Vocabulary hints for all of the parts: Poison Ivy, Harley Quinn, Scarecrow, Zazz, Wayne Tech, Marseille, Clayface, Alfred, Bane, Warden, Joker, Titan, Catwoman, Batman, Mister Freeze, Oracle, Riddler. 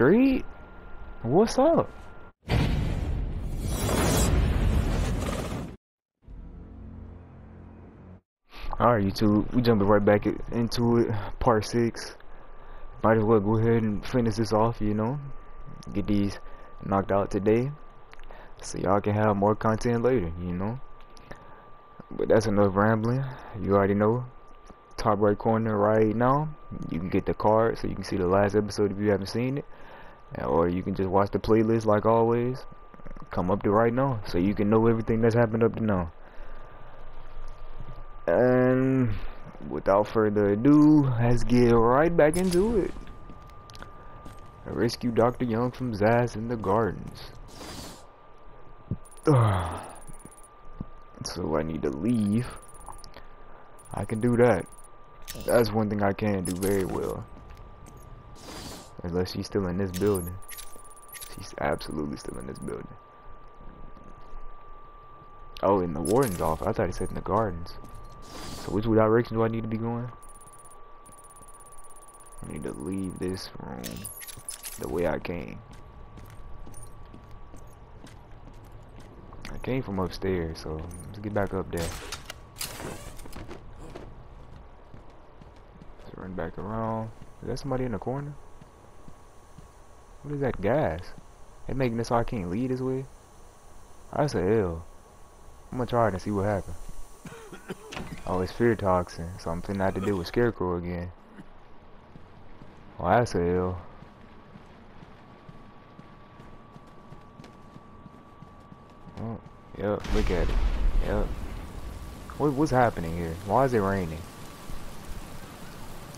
street? What's up? Alright YouTube, we jumping right back into it, part 6. Might as well go ahead and finish this off, you know. Get these knocked out today, so y'all can have more content later, you know. But that's enough rambling. You already know. Top right corner right now, you can get the card so you can see the last episode if you haven't seen it, or you can just watch the playlist like always. Come up to right now so you can know everything that's happened up to now. And without further ado, let's get right back into it. Rescue Dr. Young from Zazz in the gardens. So I need to leave. I can do that. That's one thing I can do very well. Unless she's still in this building. She's absolutely still in this building. Oh, in the warden's office. I thought he said in the gardens. So which direction do I need to be going? I need to leave this room the way I came. I came from upstairs, so let's get back up there. Let's run back around. Is that somebody in the corner? What is that gas? They making this so I can't lead this way? That's a hell. I'm gonna try it and see what happens. Oh, it's fear toxin, so I'm finna have to deal with Scarecrow again. Well, that's a hell. Oh, yep, look at it. Yep. What's happening here? Why is it raining?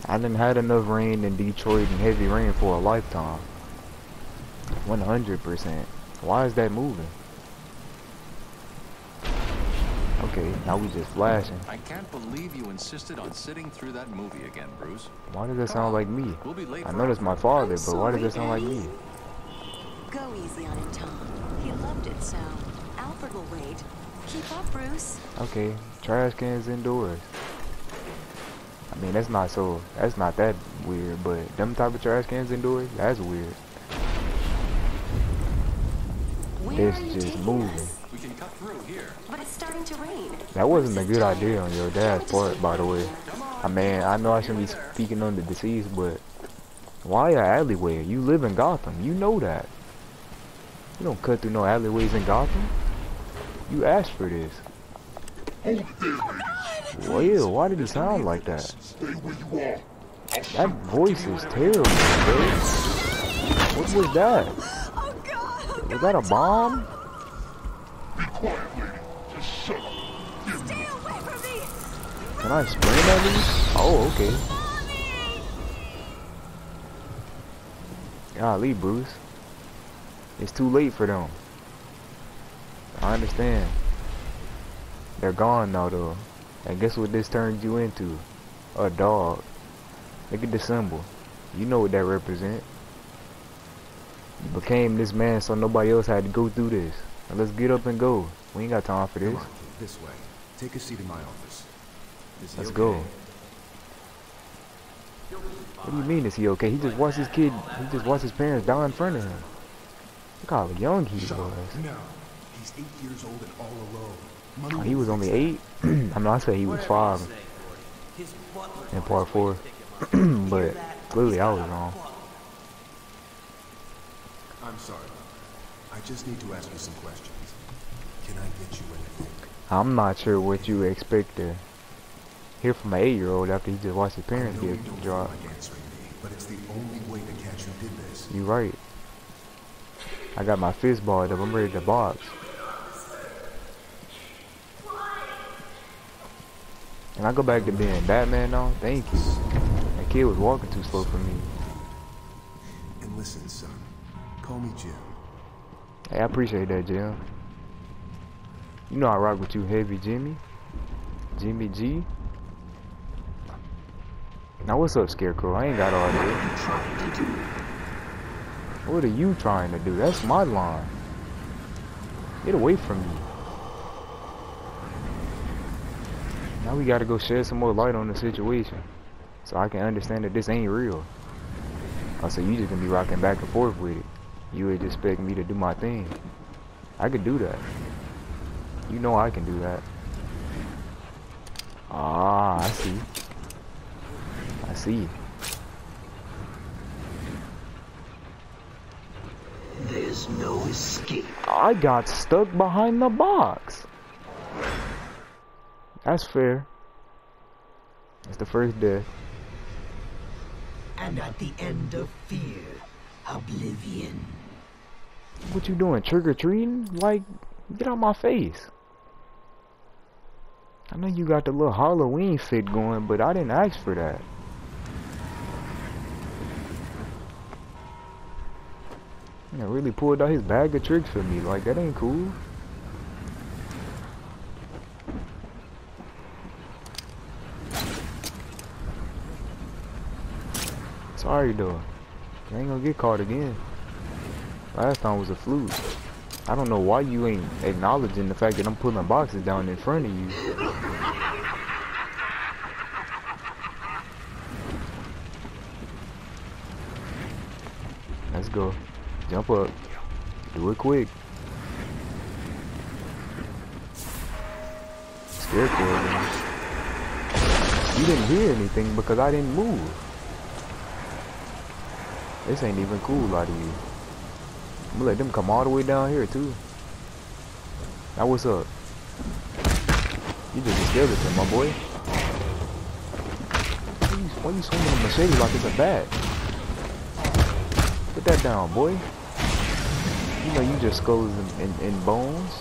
I done had enough rain in Detroit and heavy rain for a lifetime. 100%. Why is that moving? Okay, now we just flashing. I can't believe you insisted on sitting through that movie again, Bruce. Why does that sound like me? We'll be late. I know that's my father, but why does that sound like me? Go easy on it, Tom. He loved it, so Alfred will wait. Keep up, Bruce. Okay, trash cans indoors. I mean, that's not that weird, but them type of trash cans indoors, that's weird. This just moving. We can cut through here. But it's starting to rain. That wasn't a good idea on your dad's part, by the way. I mean, I know I shouldn't be speaking on the deceased, but why an alleyway? You live in Gotham. You know that. You don't cut through no alleyways in Gotham. You asked for this. Well, why did it sound like that? That voice is terrible, bro. What was that? Was that a bomb? Can I spray at these? Oh, okay. Golly, Bruce. It's too late for them. I understand. They're gone now, though. And guess what this turns you into? A dog. Look at the symbol. You know what that represents. You became this man, so nobody else had to go through this. Now let's get up and go. We ain't got time for this. Come on, this way. Take a seat in my office. Let's go. What do you mean, is he okay? He just watched his parents die in front of him. Look how young he was. No, he's 8 years old and all alone. Oh, he was only 8? I mean, I said he was 5 in part 4. But clearly I was wrong. I'm sorry. I just need to ask you some questions. Can I get you anything? I'm not sure what you expect to hear from an 8-year-old after he just watched his parents get dropped. You're right. I got my fist balled up. I'm ready to box. Can I go back to being Batman now? Thank you. That kid was walking too slow for me. And listen, son. Call me Jim. Hey, I appreciate that, Jim. You know I rock with you heavy, Jimmy. Jimmy G. Now what's up, Scarecrow? I ain't got all that. What are you trying to do? That's my line. Get away from me. Now we gotta go shed some more light on the situation, so I can understand that this ain't real. I said, you just gonna be rocking back and forth with it. You would just expect me to do my thing. I could do that. You know I can do that. Ah, I see. I see. There's no escape. I got stuck behind the box. That's fair. It's the first death. And at the end of fear, oblivion. What you doing? Trick-or-treating? Like, get out my face. I know you got the little Halloween fit going, but I didn't ask for that. Man, really pulled out his bag of tricks for me. Like, that ain't cool. Sorry though, you ain't gonna get caught again. Last time was a fluke. I don't know why you ain't acknowledging the fact that I'm pulling boxes down in front of you. Let's go. Jump up. Do it quick. Scarecrow again. You didn't hear anything because I didn't move. This ain't even cool out of you. I'm gonna let them come all the way down here too. Now what's up? You just a skeleton, my boy. Why you swinging a machete like it's a bat? Put that down, boy. You know you just skulls and bones.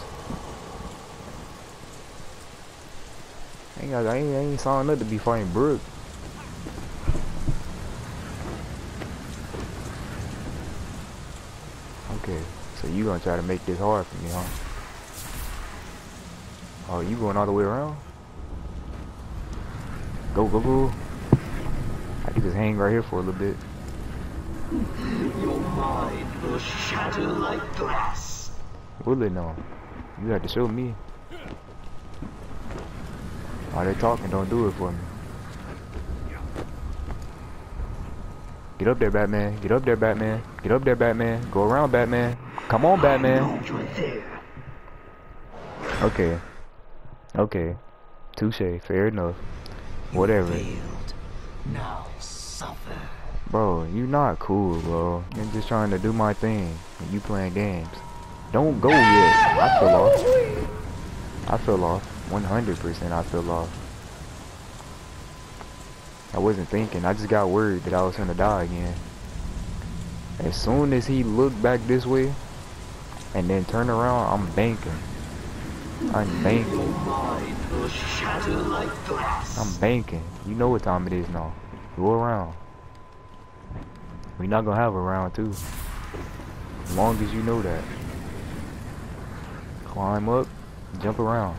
I ain't signed up to be fighting Brooke. So you gonna try to make this hard for me, huh? Oh, you going all the way around? Go, go, go. I can just hang right here for a little bit. Your mind will shatter like glass. Will it now? You have to show me. While they're talking, don't do it for me. Get up there, Batman. Get up there, Batman. Get up there, Batman. Go around, Batman. Come on, Batman. Okay. Okay. Touche. Fair enough. Whatever. Now suffer. Bro, you not cool, bro. I'm just trying to do my thing. And you playing games. Don't go yet. I fell off. I fell off. 100% I fell off. I wasn't thinking. I just got worried that I was gonna die again. As soon as he looked back this way, and then turn around, I'm banking. I'm banking. I'm banking. You know what time it is now. Go around. We're not gonna have a round two. As long as you know that. Climb up, jump around.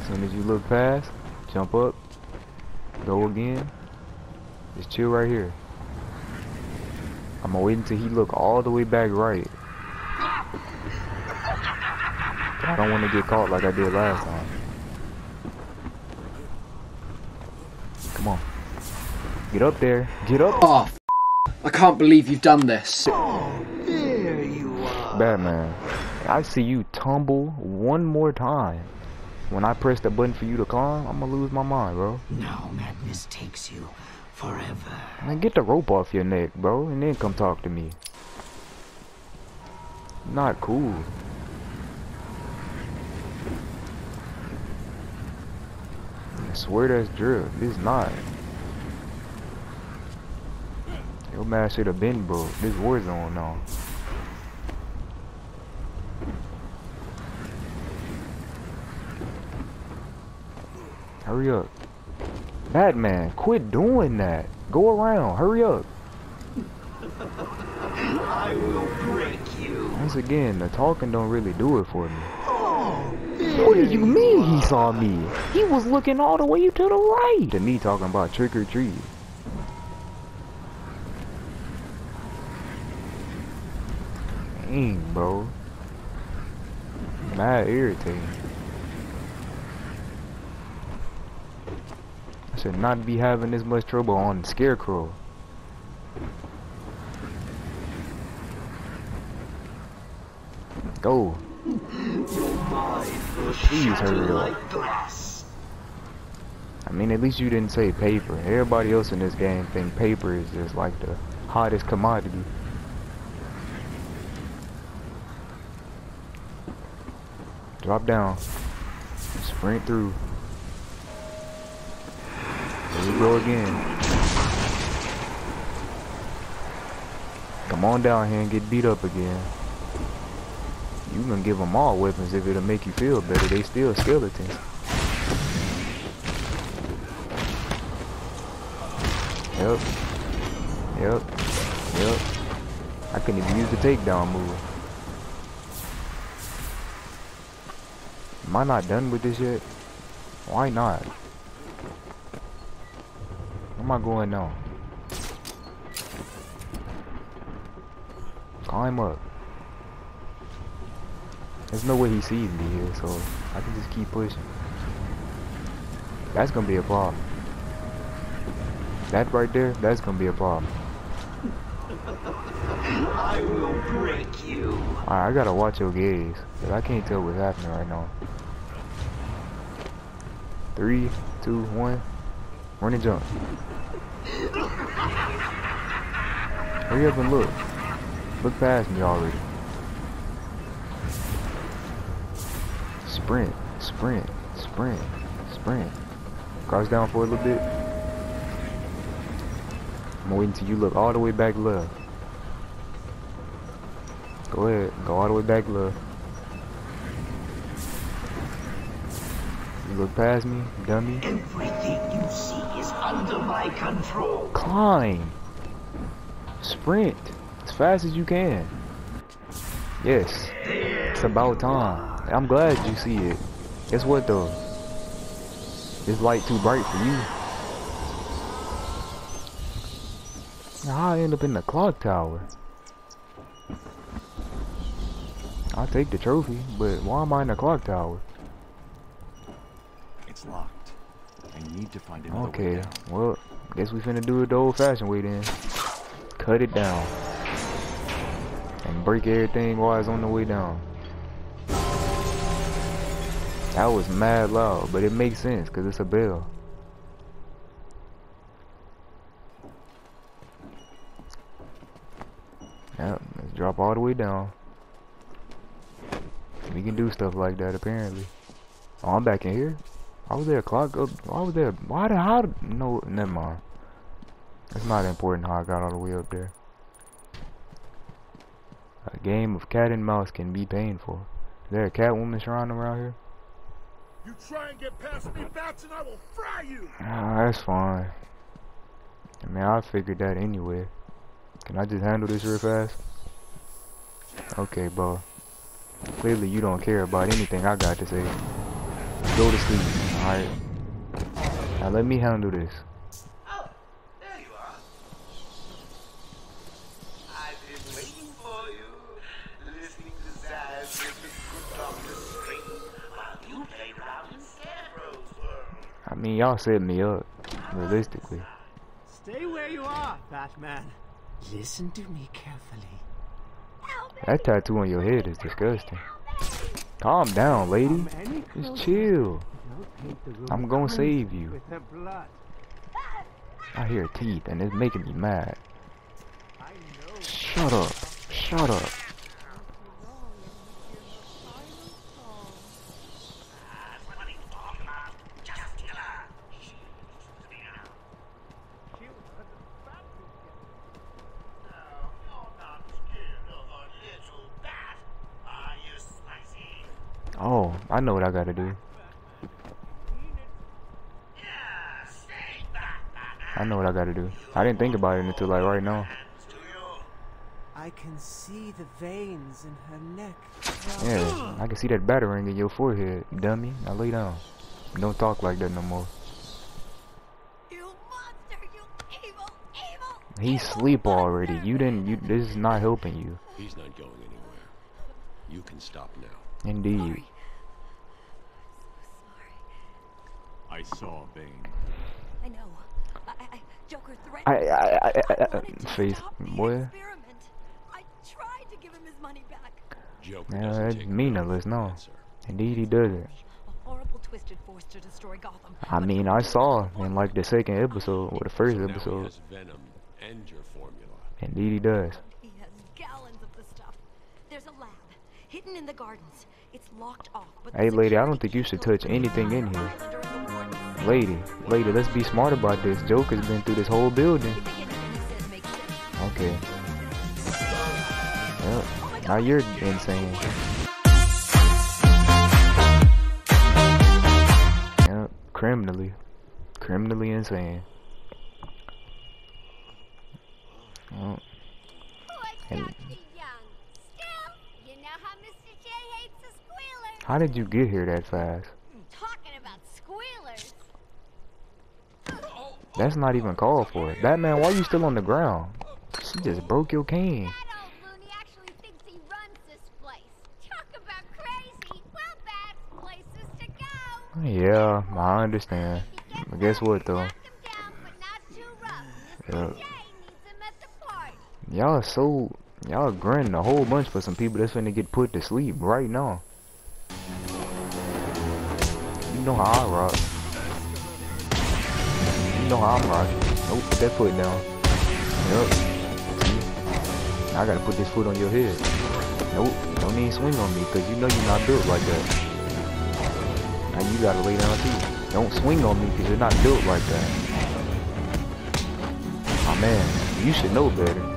As soon as you look past, jump up, go again. Just chill right here. I'm gonna wait until he look all the way back right. I don't want to get caught like I did last time. Come on. Get up there. Get up. Oh, I can't believe you've done this. Oh, there you are. Batman, I see you tumble one more time. When I press the button for you to climb, I'm gonna lose my mind, bro. Now madness takes you forever. Man, get the rope off your neck, bro, and then come talk to me. Not cool. I swear that's drift. This not. Your man should have been broke. This war zone now. Hurry up. Batman, quit doing that. Go around. Hurry up. I will break you. Once again, the talking don't really do it for me. Oh, what do you mean he saw me? He was looking all the way to the right. To me talking about trick or treat. Dang, bro. Mad irritating. Should not be having this much trouble on Scarecrow. go. Your mind will shatter like glass. I mean, at least you didn't say paper. Everybody else in this game think paper is just like the hottest commodity. Drop down. Sprint through. Here we go again. Come on down here and get beat up again. You can give them all weapons if it'll make you feel better. They still skeletons. Yep. Yep. Yep. I couldn't even use the takedown move. Am I not done with this yet? Why not? Where am I going now? Climb up. There's no way he sees me here, so I can just keep pushing. That's gonna be a problem. That right there, that's gonna be a problem. I will break you. Alright, I gotta watch your gaze, because I can't tell what's happening right now. 3, 2, 1. Run and jump. Hurry up and look. Look past me already. Sprint, sprint, sprint, sprint. Crouch down for a little bit. I'm waiting till you look all the way back left. Go ahead, go all the way back left. You look past me, dummy. Everything you see is under my control. Climb. Sprint. As fast as you can. Yes. It's about time. I'm glad you see it. Guess what though? This light too bright for you. Now I end up in the clock tower. I'll take the trophy, but why am I in the clock tower? It's locked. I need to find another way down. Okay, well, guess we finna do it the old-fashioned way then. Cut it down. And break everything while it's on the way down. That was mad loud, but it makes sense because it's a bell. Yep, let's drop all the way down. We can do stuff like that apparently. Oh, I'm back in here. I was there a clock up. I was there. Why the how? No, never mind. It's not important how I got all the way up there. A game of cat and mouse can be painful. Is there a Catwoman surrounding around here? You try and get past me, Bats, and I will fry you! Ah, that's fine. I mean, I figured that anyway. Can I just handle this real fast? Okay, bro. Clearly you don't care about anything I got to say. Go to sleep, alright? Now let me handle this. I mean, y'all set me up, realistically. Stay where you are, Batman. Listen to me carefully. That tattoo on your head is disgusting. Calm down, lady. Just chill. I'm gonna save you. I hear teeth, and it's making me mad. Shut up. Shut up. Oh, I know what I gotta do. I know what I gotta do. I didn't think about it until like right now. I can see the veins in her neck. Yeah, I can see that battering in your forehead, dummy. Now lay down. Don't talk like that no more. You monster, you evil, evil. He's asleep already. You didn't. You. This is not helping you. He's not going anywhere. You can stop now. Indeed. Sorry. I'm so sorry. I saw Bane. I know. Joker threatened. I face boy. I tried to give him his money back. Joker doesn't mean to lose, no. Indeed he doesn't. I mean, I saw in like the second episode or the first episode. Indeed he does. He has gallons of the stuff. There's a lab hidden in the gardens. It's locked off. Hey lady, I don't think you should touch anything in here. Lady, let's be smart about this. Joker's been through this whole building. Okay. Well, now you're insane. Criminally insane. Oh. And how did you get here that fast? Talking about squealers. That's not even called for it. Batman, why are you still on the ground? She just broke your cane. That old loony actually thinks he runs this place. Talk about crazy. Well, bad places to go. Yeah, I understand. But guess what though? Y'all grinning a whole bunch for some people that's finna get put to sleep right now. You know how I rock. You know how I'm rocking. Nope, put that foot down. Yup. I gotta put this foot on your head. Nope, don't even swing on me, cause you know you're not built like that. Now you gotta lay down too. Don't swing on me, cause you're not built like that. Oh man, you should know better.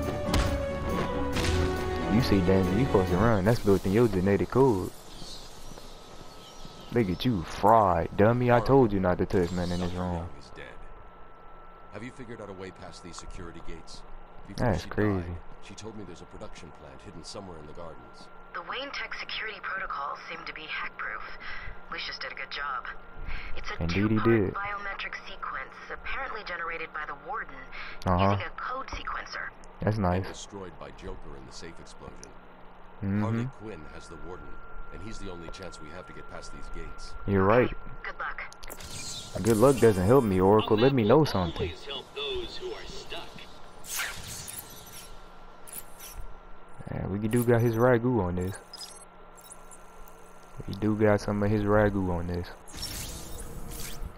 You see danger, you supposed to run. That's built in your genetic code. Look at you, fried dummy. I told you not to touch man in this room. Have you figured out a way past these security gates? That's crazy. She told me there's a production plant hidden somewhere in the gardens. The Wayne Tech security protocols seem to be hack-proof. Lucius did a good job. It's a two-part biometric sequence, apparently generated by the Warden using a code sequencer. That's nice. Destroyed by Joker in the safe explosion. Harley Quinn has the Warden. And he's the only chance we have to get past these gates. You're right. Good luck. Good luck doesn't help me, Oracle. Let me know something. Yeah, we do got his ragu on this. We do got some of his ragu on this.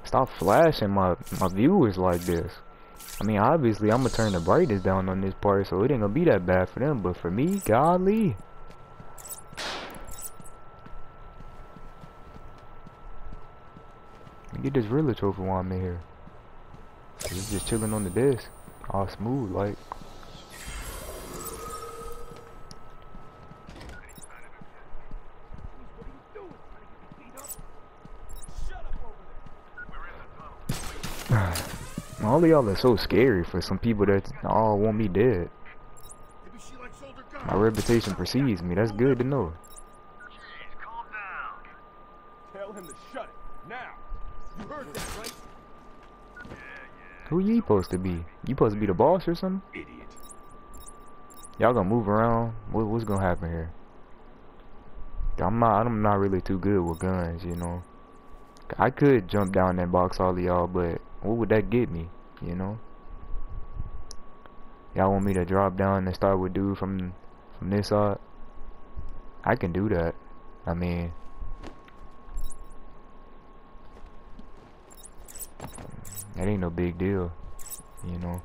Stop flashing my viewers like this. I mean, obviously, I'm gonna turn the brightness down on this part, so it ain't gonna be that bad for them. But for me, golly. Get this Riddler trophy while I'm in here. He's just chilling on the desk, all smooth like. All of y'all are so scary for some people that all want me dead. My reputation precedes me. That's good to know. Tell him to shut it now. You heard that, right? Yeah, yeah. Who you supposed to be? You supposed to be the boss or something? Idiot. Y'all gonna move around? What's gonna happen here? I'm not really too good with guns, you know. I could jump down that box, all of y'all, but what would that get me? You know. Y'all want me to drop down and start with dude from this side? I can do that. I mean. That ain't no big deal, you know.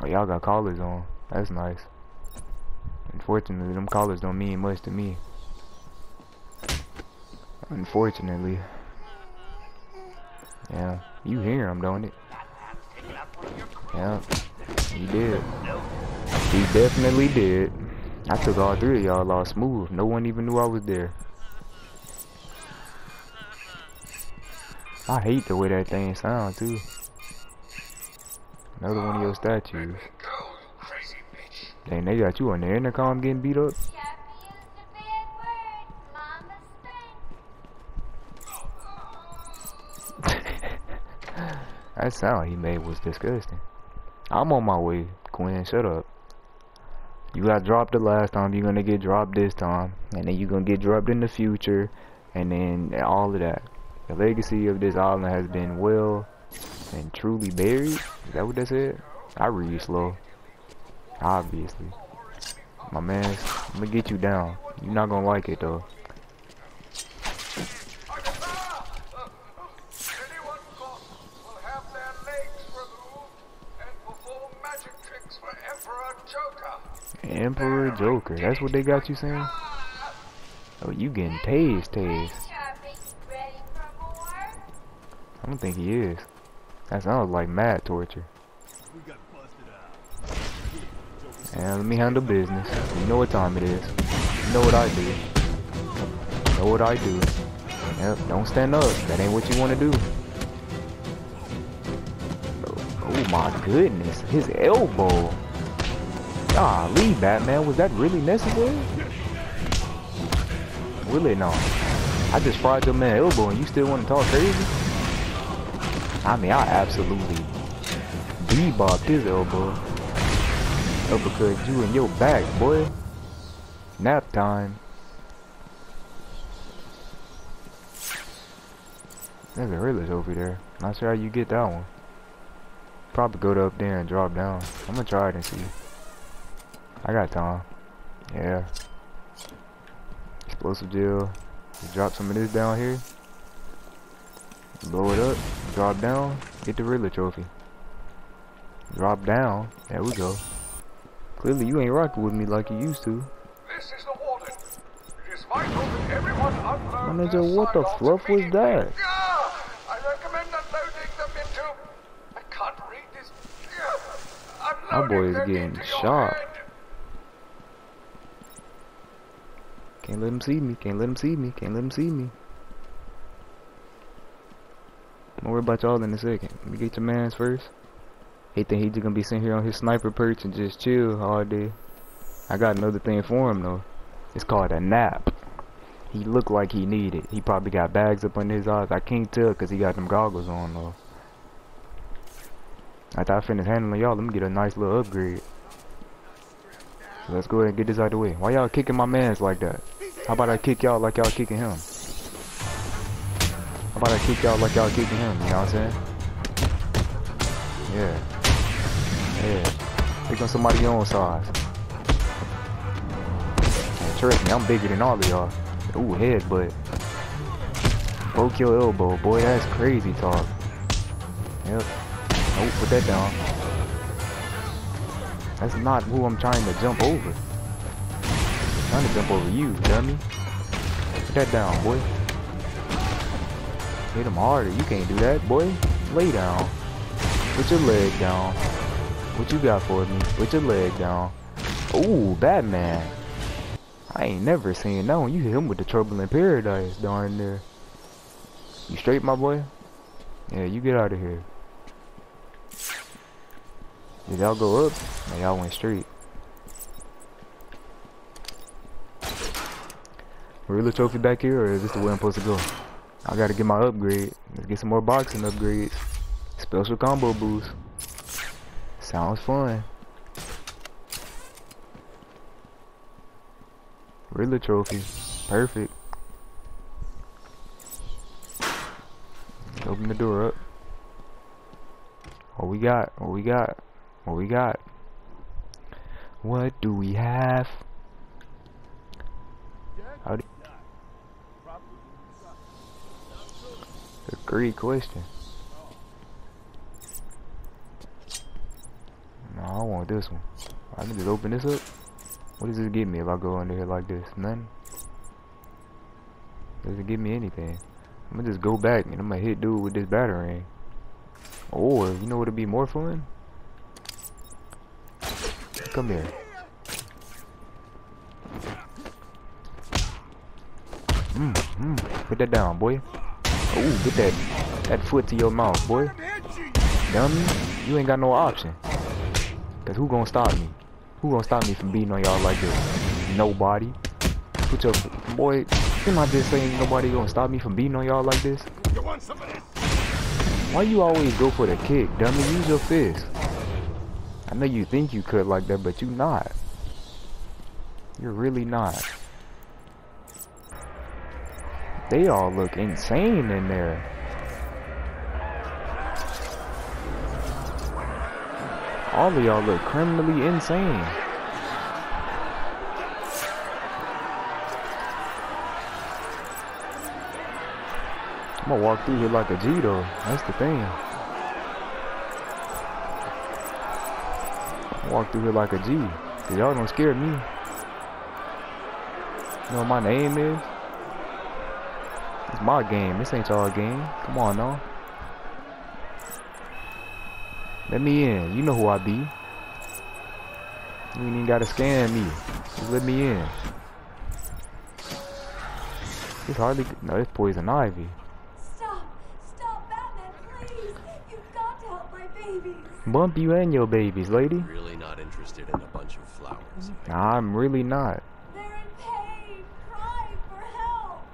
Oh, y'all got collars on. That's nice. Unfortunately, them collars don't mean much to me. Unfortunately. Yeah, you hear him, don't it? Yeah, he did. He definitely did. I took all three of y'all off smooth. No one even knew I was there. I hate the way that thing sounds too. Another one of your statues. Dang, they got you on the intercom getting beat up. That sound he made was disgusting. I'm on my way, Quinn. Shut up. You got dropped the last time. You're gonna get dropped this time, and then you're gonna get dropped in the future, and then all of that. The legacy of this island has been well and truly buried. Is that what that said? I read slow. Obviously. My man, I'm gonna get you down. You're not gonna like it though. Emperor Joker, that's what they got you saying? Oh, you getting tased. I don't think he is. That sounds like mad torture. And let me handle business. You know what time it is. You know what I do. You know what I do. Yep, don't stand up. That ain't what you want to do. Oh my goodness, his elbow. Golly, Batman, was that really necessary? Really not. I just fried your man's elbow and you still want to talk crazy? I mean, I absolutely bebopped his elbow. Uppercut you in your back, boy. Nap time. There's a Riddler over there. Not sure how you get that one. Probably go up there and drop down. I'm gonna try it and see. I got time. Yeah. Explosive gel. Drop some of this down here. Blow it up. Drop down. Get the Riddler trophy. Drop down. There we go. Clearly you ain't rocking with me like you used to. This is the Warden. It is vital that everyone unload manager, what the fluff was that? I recommend unloading them into... I can't read this. My boy is getting shot. Can't let him see me, can't let him see me, can't let him see me. Don't worry about y'all in a second. Let me get your mans first. He think he just gonna be sitting here on his sniper perch and just chill all day. I got another thing for him though. It's called a nap. He looked like he needed. He probably got bags up under his eyes. I can't tell cause he got them goggles on though. After I finish handling y'all, let me get a nice little upgrade. So let's go ahead and get this out of the way. Why y'all kicking my mans like that? How about I kick y'all like y'all kicking him? How about I kick y'all like y'all kicking him? You know what I'm saying? Yeah. Yeah. Pick on somebody your own size. And trust me, I'm bigger than all of y'all. Ooh, headbutt. Broke your elbow. Boy, that's crazy talk. Yep. Oh, put that down. That's not who I'm trying to jump over. I'm trying to jump over you, dummy. Put that down, boy. Hit him harder. You can't do that, boy. Lay down. Put your leg down. What you got for me? Put your leg down. Ooh, Batman. I ain't never seen that one. You hit him with the trouble in paradise, darn there. You straight, my boy? Yeah, you get out of here. Did y'all go up? No, y'all went straight. Real trophy back here, or is this the way I'm supposed to go? I gotta get my upgrade. Let's get some more boxing upgrades. Special combo boost. Sounds fun. Riddler trophy. Perfect. Let's open the door up. What we got? What we got? What we got? What do we have? Howdy. A great question. No, I want this one. I can just open this up. What does this give me if I go under here like this? Nothing. Doesn't give me anything. I'm gonna just go back and I'm gonna hit dude with this batarang. Or you know what would be more fun? Come here. Put that down, boy. Oh, get that foot to your mouth, boy. Dummy, you ain't got no option. Cause who gonna stop me? Who gonna stop me from beating on y'all like this? Nobody. Put your boy. Didn't I just say nobody gonna stop me from beating on y'all like this? Why you always go for the kick, dummy? Use your fist. I know you think you could like that, but you not. You're really not. They all look insane in there. All of y'all look criminally insane. I'm gonna walk through here like a G though. That's the thing. Walk through here like a G. Cause y'all gonna scare me. You know what my name is? It's my game. This ain't y'all game. Come on now. Let me in. You know who I be. You ain't even gotta scan me. Just let me in. It's hardly. No, it's Poison Ivy. Stop! Stop, Batman, please! You've got to help my babies. Bump you and your babies, lady. Really not interested in a bunch of flowers. Nah, I'm really not. They're in pain. Cry for help.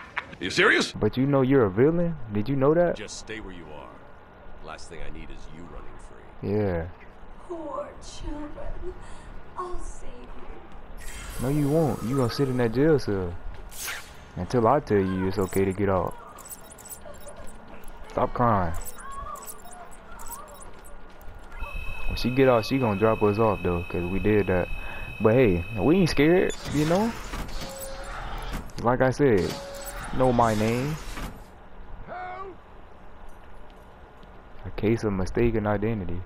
Are you serious? But you know you're a villain. Did you know that? Just stay where you are. Last thing I need is you running free. Yeah. Poor children. I'll save you. No, you won't. You gonna sit in that jail cell until I tell you it's okay to get out. Stop crying. When she get out, she gonna drop us off though, cause we did that. But hey, we ain't scared, you know. Like I said, know my name. A case of mistaken identity.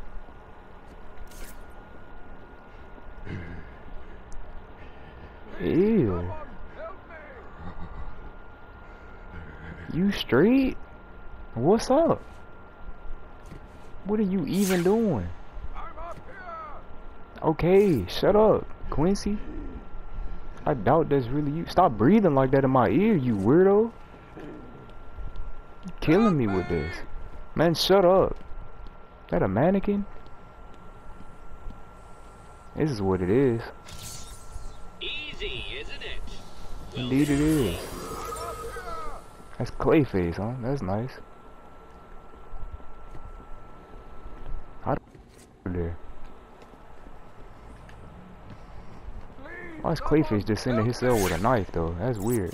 Ew. You straight? What's up? What are you even doing? I'm up here. Okay, shut up, Quincy. I doubt that's really you. Stop breathing like that in my ear, you weirdo. You're killing me with this. Man, shut up. Is that a mannequin? This is what it is. Indeed it is. That's Clayface, huh? That's nice. How the f*** there? Why is Clayface just sitting in his cell with a knife, though? That's weird.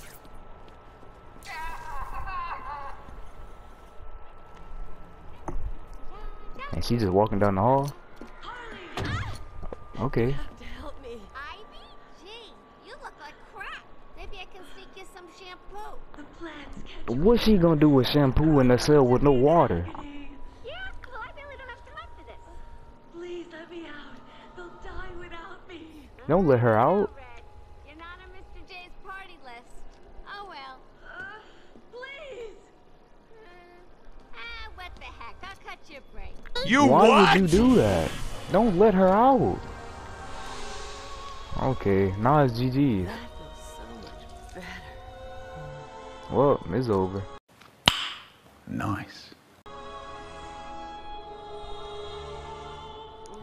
And she's just walking down the hall? Okay. What's she gonna do with shampoo in a cell with no water? Yeah, well, I really don't have time for this. Please let me out. They'll die without me. Don't let her out. You're not on Mr. J's party list. Oh well. Please. What the heck? I'll cut your break. Why would you do that? Don't let her out. Okay, now it's GG's. Well, it's over. Nice.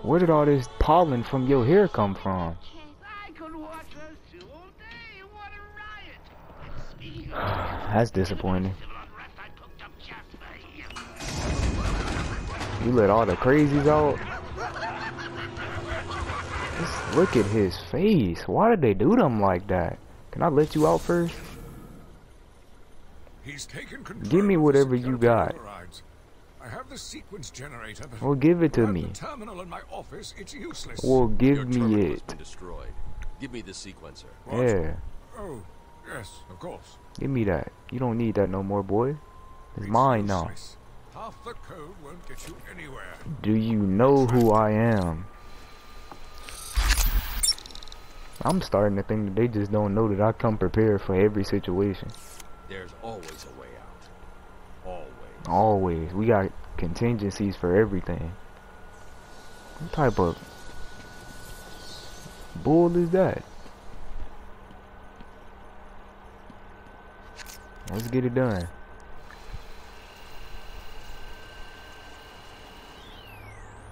Where did all this pollen from your hair come from? I could watch us two all day. What a riot. That's disappointing. You let all the crazies out? Just look at his face. Why did they do them like that? Can I let you out first? He's taken control. Give me whatever you got. I have the sequence generator. Well, give it to me. The terminal in my office, it's useless. Well, give me it. Give me the sequencer. What? Yeah. Oh, yes, of course. Give me that. You don't need that no more, boy. It's mine now. Half the code won't get you anywhere. Do you know who I am? I'm starting to think that they just don't know that I come prepared for every situation. There's always a way out. Always. Always. We got contingencies for everything. What type of bull is that? Let's get it done.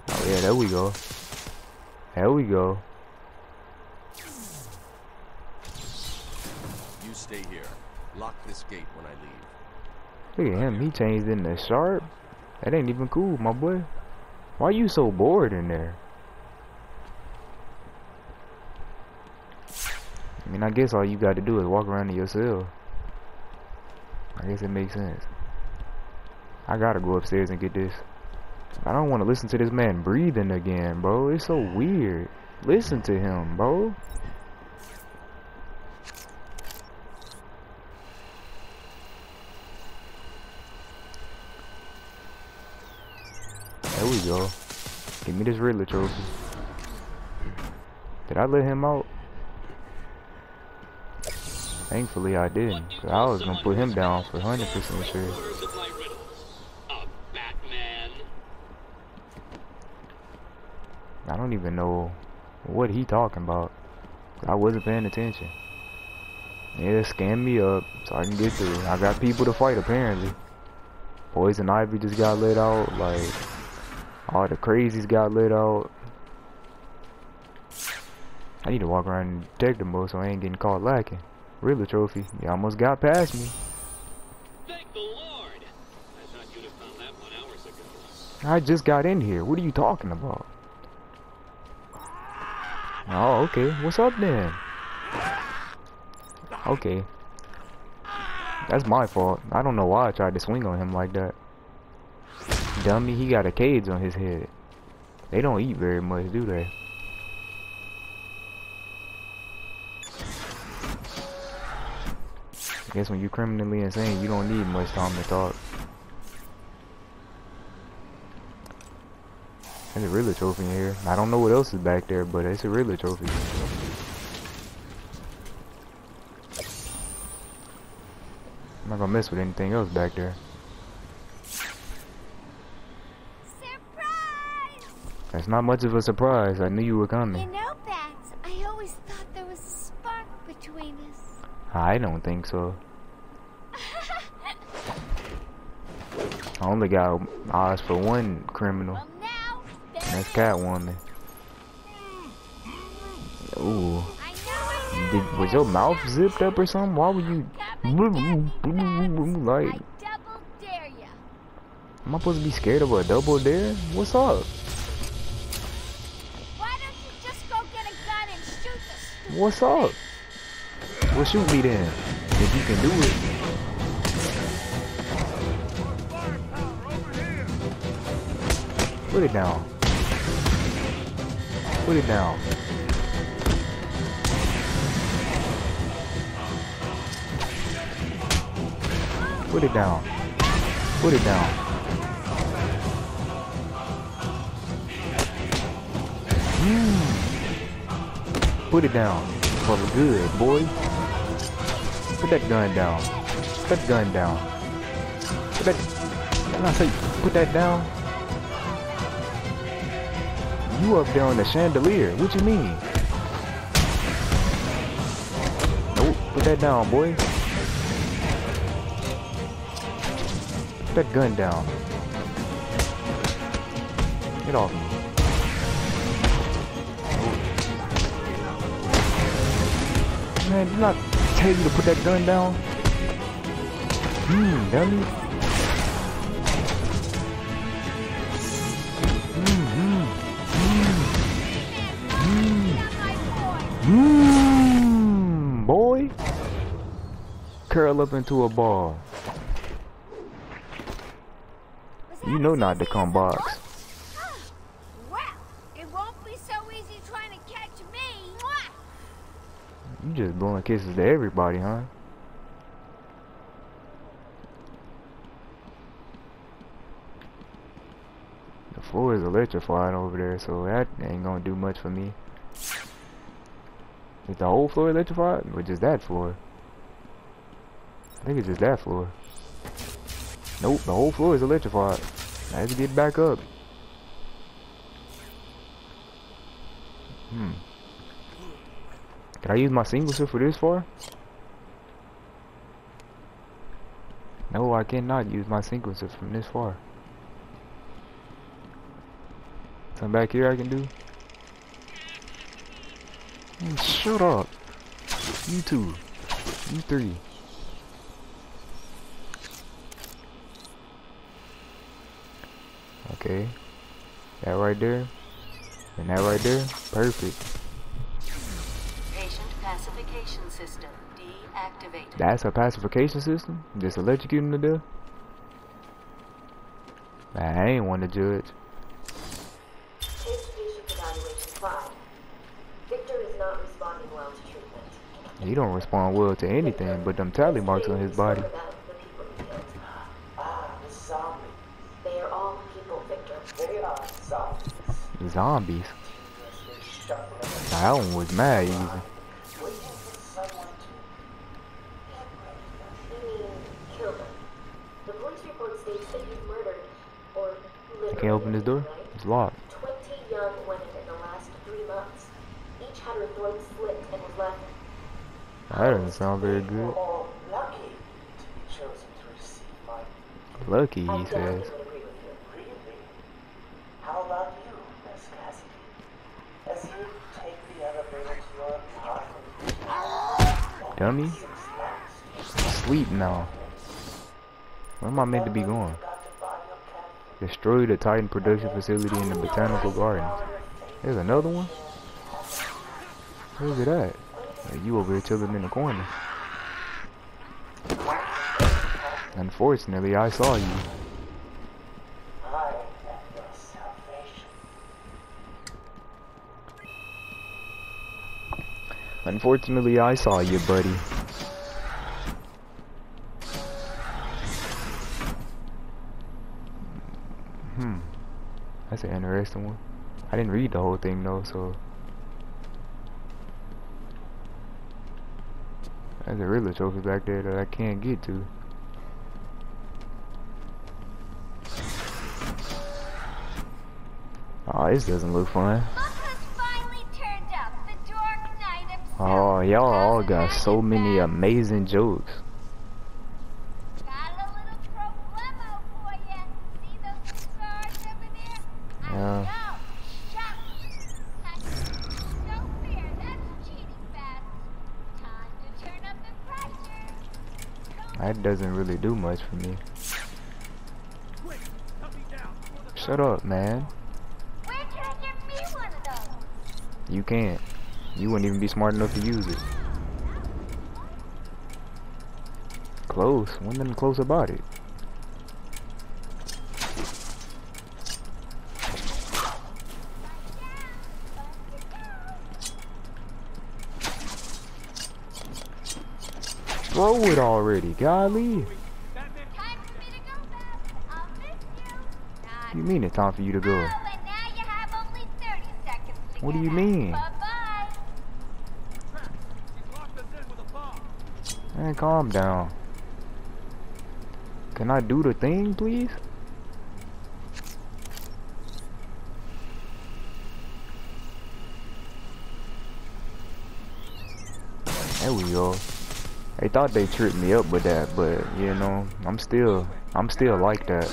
Oh yeah, there we go. There we go. You stay here. Lock this gate when I leave. Look at him, he changed in the sharp. That ain't even cool, my boy. Why you so bored in there? I mean, I guess all you got to do is walk around in your cell. I guess it makes sense. I gotta go upstairs and get this. I don't want to listen to this man breathing again, bro. It's so weird. Listen to him, bro. we go. Give me this Riddler trophy. Did I let him out? Thankfully I didn't, because I was going to put him down for 100% sure. I don't even know what he talking about. I wasn't paying attention. Yeah, scan me up so I can get through. I got people to fight apparently. Poison Ivy just got let out, like all the crazies got let out. I need to walk around and detect them both so I ain't getting caught lacking. Riddler trophy, you almost got past me. Thank the Lord. I thought you'd have found that 1 hours ago. I just got in here. What are you talking about? Oh, okay. What's up then? Okay. That's my fault. I don't know why I tried to swing on him like that. Dummy, he got a cage on his head. They don't eat very much, do they? I guess when you're criminally insane, you don't need much time to talk. There's a Riddler trophy in here. I don't know what else is back there, but it's a Riddler trophy. I'm not gonna mess with anything else back there. Surprise! That's not much of a surprise. I knew you were coming. You know, Bats, I always thought there was a spark between us. I don't think so. I only got eyes for one criminal. That's Catwoman. Ooh. Was your mouth zipped up or something? Why were you like? Am I supposed to be scared of a double dare? What's up? Why don't you just go get a gun and shoot this? What's up? Well, shoot me then. If you can do it. Put it down. Put it down. Put it down. Put it down. Put it down. For the good, boy. Put that gun down. Put that gun down. Put that. Didn't I say put that down? You up there on the chandelier? What you mean? Nope. Put that down, boy. Put that gun down. Get off me. Man, did not tell you to put that gun down? Dummy. Boy. Curl up into a ball. You know not to come box. Well, it won't be so easy trying to catch me. You just blowing kisses to everybody, huh? The floor is electrified over there, so that ain't gonna do much for me. Is the whole floor electrified, or just that floor? I think it's just that floor. Nope, the whole floor is electrified. I have to get back up. Can I use my single suit for this far? No, I cannot use my single suit from this far. Something back here I can do? Shut up. You two. You three. Okay. That right there. And that right there. Perfect. Patient pacification system deactivated. That's a pacification system? Just electrocuting to death? I ain't one to judge. He don't respond well to anything but them tally marks on his body. Ah, the zombie. They are all people, Victor. They are. zombies. Now, that one was mad easy. Can't open this door? It's locked. 20 young women in the last 3 months. Each had her throat slit and was left. That doesn't sound very good. Lucky, he says. How about you, Miss Cassidy? As you take the elevator to your apartment. Dummy? Sleep now. Where am I meant to be going? Destroy the Titan production facility in the botanical gardens. There's another one? Where's it at? Like you over here chilling in the corner. Unfortunately, I saw you. Unfortunately, I saw you, buddy. That's an interesting one. I didn't read the whole thing though, so there's a Riddler trophy back there that I can't get to. Oh, this doesn't look fun. Oh, y'all all got so many amazing jokes. That doesn't really do much for me. Quick, help me down. Shut up, man. Where can I get me one of those? You can't. You wouldn't even be smart enough to use it. Close. One minute close about it. Throw it already, golly. You mean it's time for you to go? What do you mean? Man, calm down. Can I do the thing, please? There we go. They thought they tripped me up with that, but you know, I'm still like that.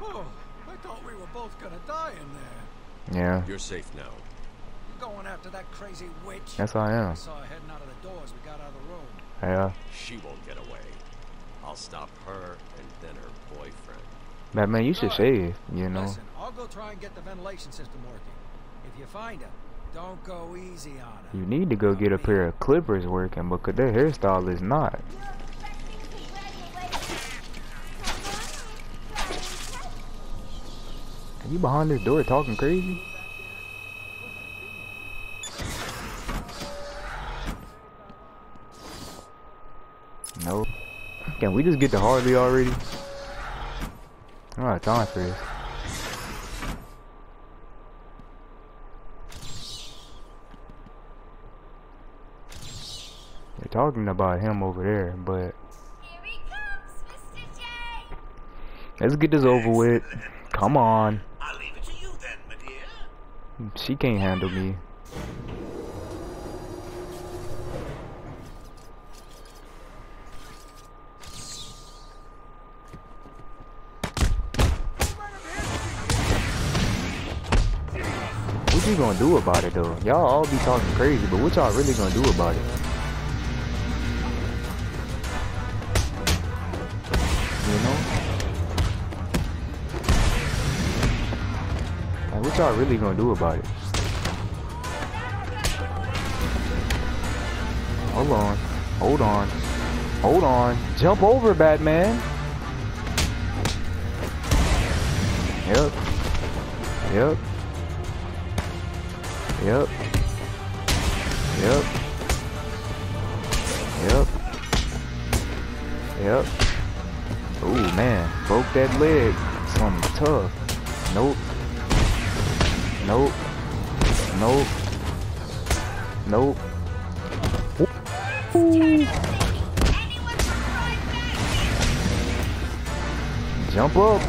Oh, I thought we were both gonna die in there. Yeah. You're safe now. You're going after that crazy witch. Yes, I am. I saw her heading out of the door as we got out of the room. Yeah. She won't get away. I'll stop her and then her boyfriend. Batman, you should shave, you know. Listen, I'll go try and get the ventilation system working. If you find her, don't go easy on her. You need to go get a pair of clippers working because their hairstyle is not. Are you behind this door talking crazy? No. Can we just get to Harley already? I don't have time for this. Talking about him over there, but here he comes, Mr. J. Let's get this over with. Come on. I'll leave it to you then, my dear. She can't handle me. What you gonna do about it though? Y'all all be talking crazy, but what y'all really gonna do about it? What y'all really gonna do about it? Hold on, hold on, hold on. Jump over, Batman. Yep, yep, yep, yep, yep, yep. Ooh, man, broke that leg. Something tough. Nope. Nope. Nope. Nope. Jump up.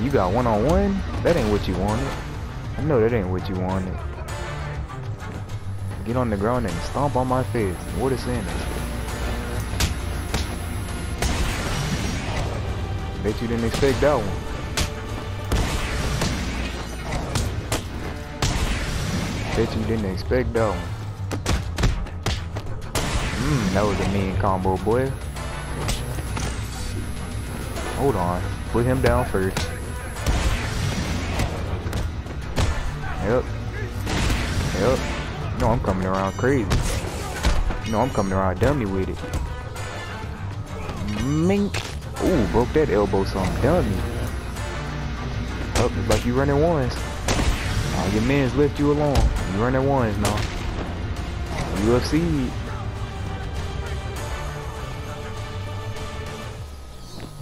You got one-on-one? That ain't what you wanted. I know that ain't what you wanted. Get on the ground and stomp on my face. What is in it? Bet you didn't expect that one. Bet you didn't expect that one. That was a mean combo, boy. Hold on. Put him down first. Yep. Yep. No, I'm coming around crazy. No, I'm coming around dummy with it. Mink. Ooh, broke that elbow, so I'm dummy. Oh, it's like you running ones. Oh, your man's left you alone. You running ones now. UFC.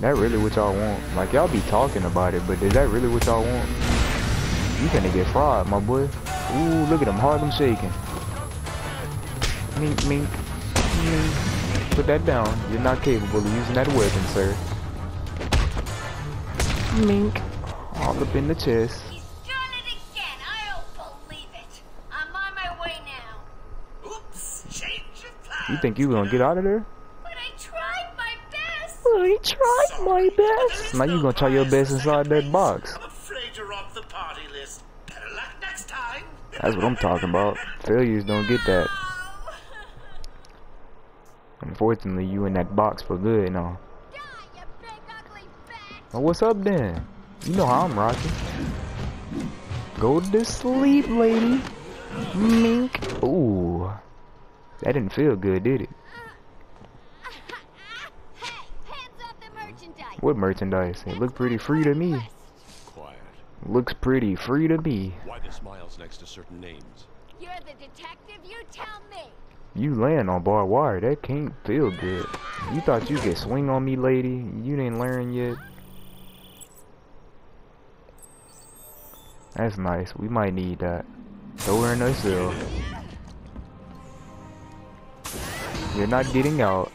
That really what y'all want. Like, y'all be talking about it, but is that really what y'all want? You finna get fried, my boy. Ooh, look at him, Harlem shaking. Mink, mink, mink. Put that down. You're not capable of using that weapon, sir. Mink. All up in the chest. He's done it again. I don't believe it. I'm on my way now. Oops. Change of plans. You think you gonna get out of there? But I tried my best. Now you gonna try your best inside that box. I'm afraid you're off the party list. Better luck next time. That's what I'm talking about. Failures don't get that. Unfortunately, you in that box for good now. Die, you big, ugly bitch. Well, what's up then? You know how I'm rocking. Go to sleep, lady. Mink. Ooh. That didn't feel good, did it? Hey, hands off the merchandise. What merchandise? It looked pretty free to me. Quiet. Looks pretty free to me. Why the smiles next to certain names? You're the detective, you tell me. You land on barbed wire, that can't feel good. You thought you could swing on me, lady. You didn't learn yet. That's nice. We might need that. Throw her in her cell. You're not getting out.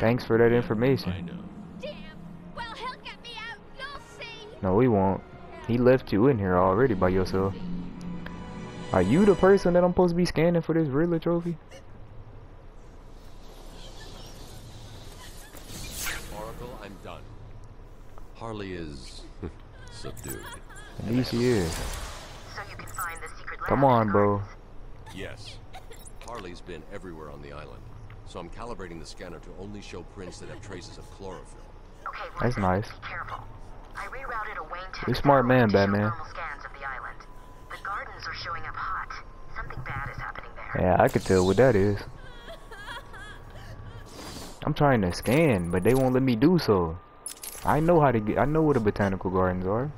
Thanks for that information. No, he won't. He left you in here already by yourself. Are you the person that I'm supposed to be scanning for this Riddler trophy? Oracle, I'm done. Harley is subdued. At least she is. So you can find the secret lab. Come on, bro. Yes. Harley's been everywhere on the island, so I'm calibrating the scanner to only show prints that have traces of chlorophyll. Okay, well, that's nice. Be careful. I rerouted a Wayne Tech. You're smart man, Batman. Gardens are showing up hot. Something bad is happening there. Yeah, I could tell what that is. I'm trying to scan, but they won't let me do so. I know how to get. I know where the botanical gardens are.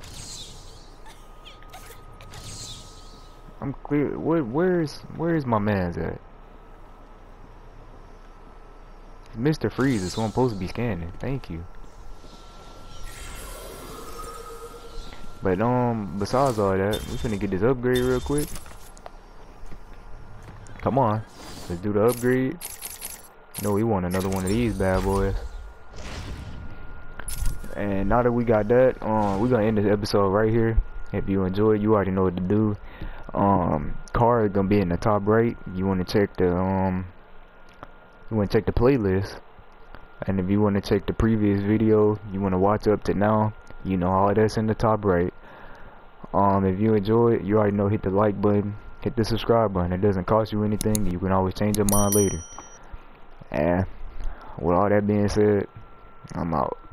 I'm clear. Where's my man's at? Mister Freeze is who I'm supposed to be scanning. Thank you. But besides all that, we finna get this upgrade real quick. Come on, let's do the upgrade. No, we want another one of these bad boys. And now that we got that, we're gonna end this episode right here. If you enjoyed, you already know what to do. Car is gonna be in the top right. You wanna check the playlist. And if you wanna check the previous video, you wanna watch up to now. You know all that's in the top right. If you enjoy it, you already know, hit the like button, hit the subscribe button. It doesn't cost you anything. You can always change your mind later. And with all that being said, I'm out.